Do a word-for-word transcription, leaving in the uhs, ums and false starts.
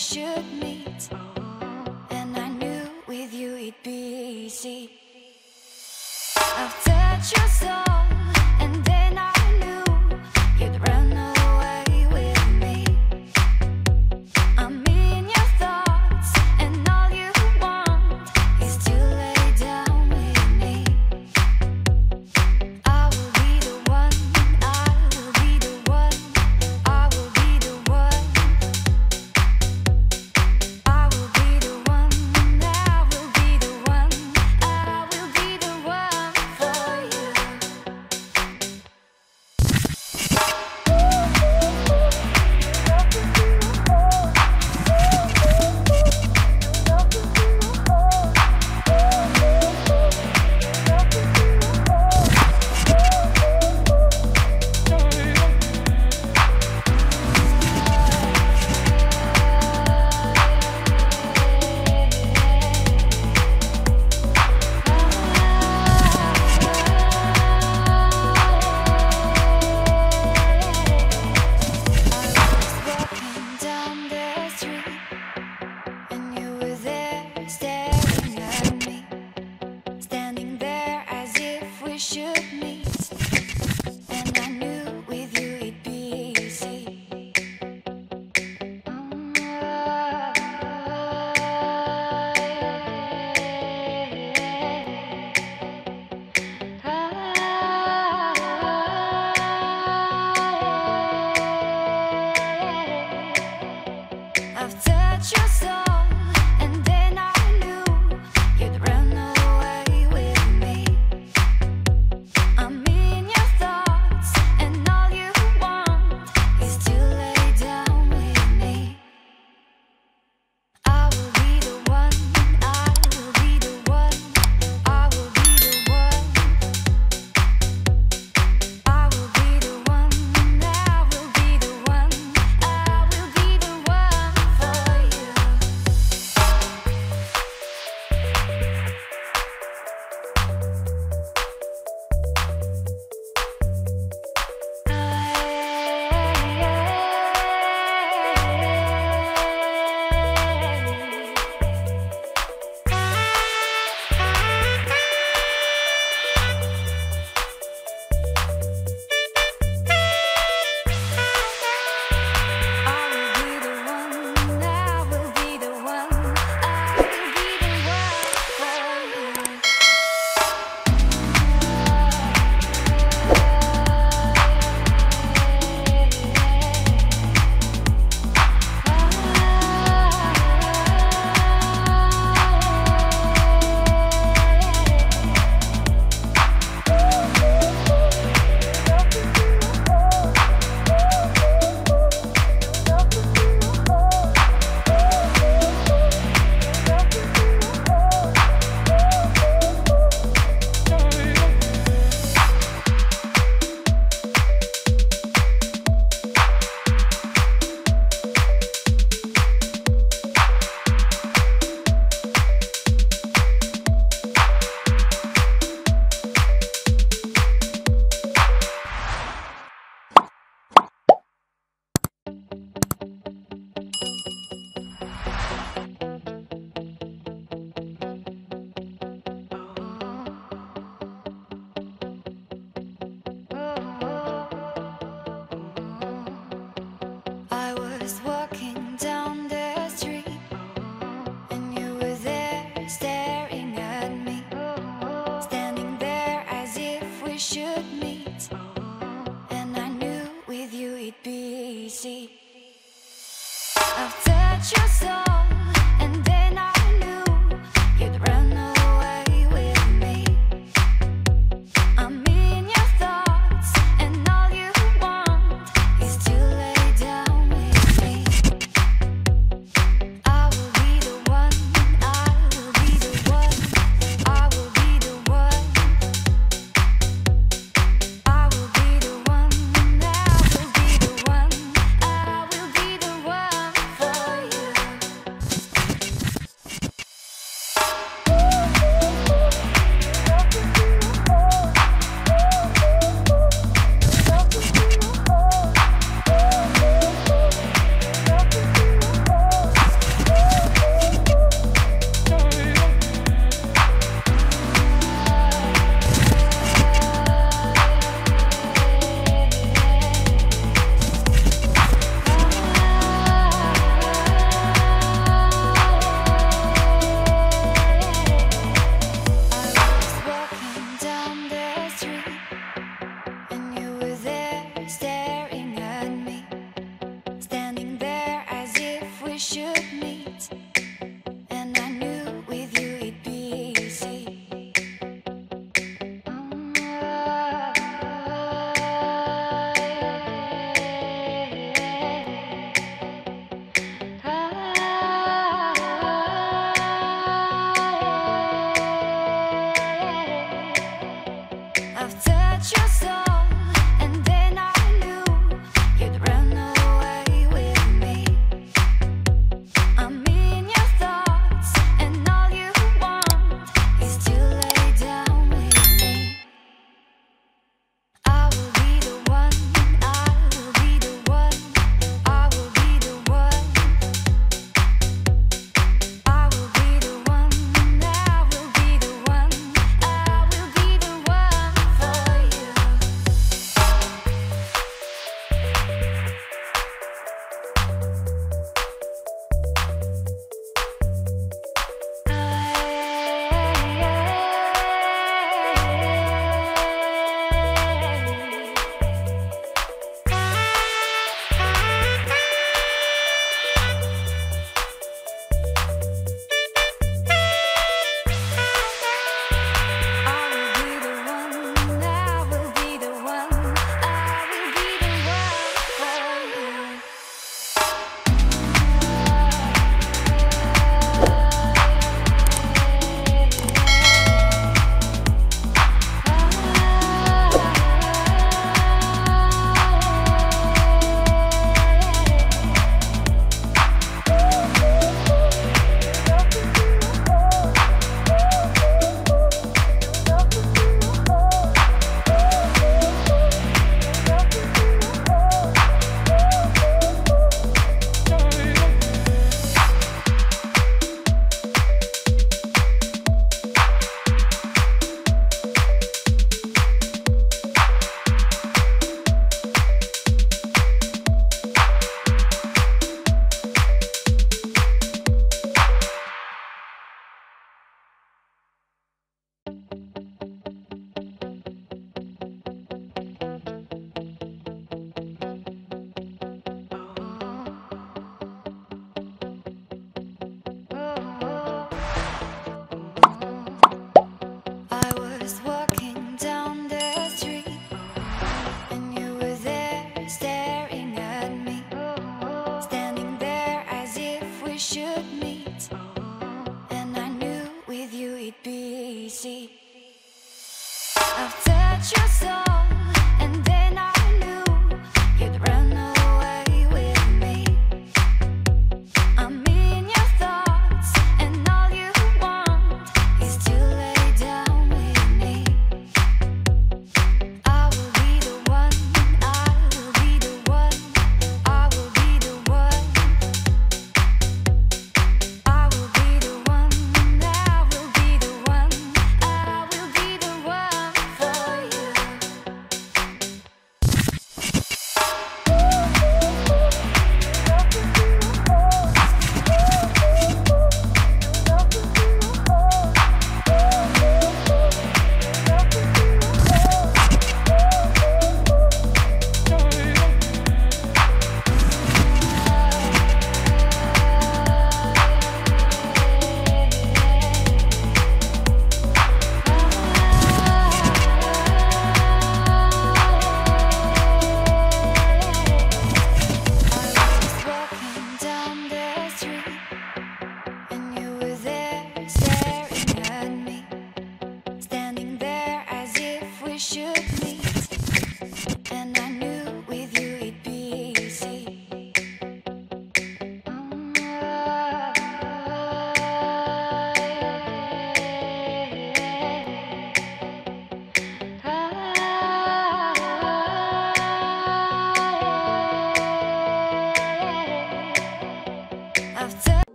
should meet. And I knew with you it'd be easy. I've touched your soul, and then I knew you'd run away with me. I'm in your thoughts, and all you want is to lay down with me. I will be the one, I will be the one, I will be the one. I will be the one, I will be the one, I will be the one for you. Walking down the street, and you were there staring at me, standing there as if we should meet. And I knew with you it'd be easy. Mm, ah, yeah. Ah, yeah. I've touched your soul, and then I knew you'd run away with me. I'm in your thoughts, and all you want is to lay down with me. I will be the one, I will be the one, I will be the one. I will be the one, I will be the one, I will be the one for you. I will be the one, I will be the one, I will be the one for you. I was walking down the street, and you were there staring at me, standing there as if we should meet. And I knew with you it'd be easy. I've touched your soul.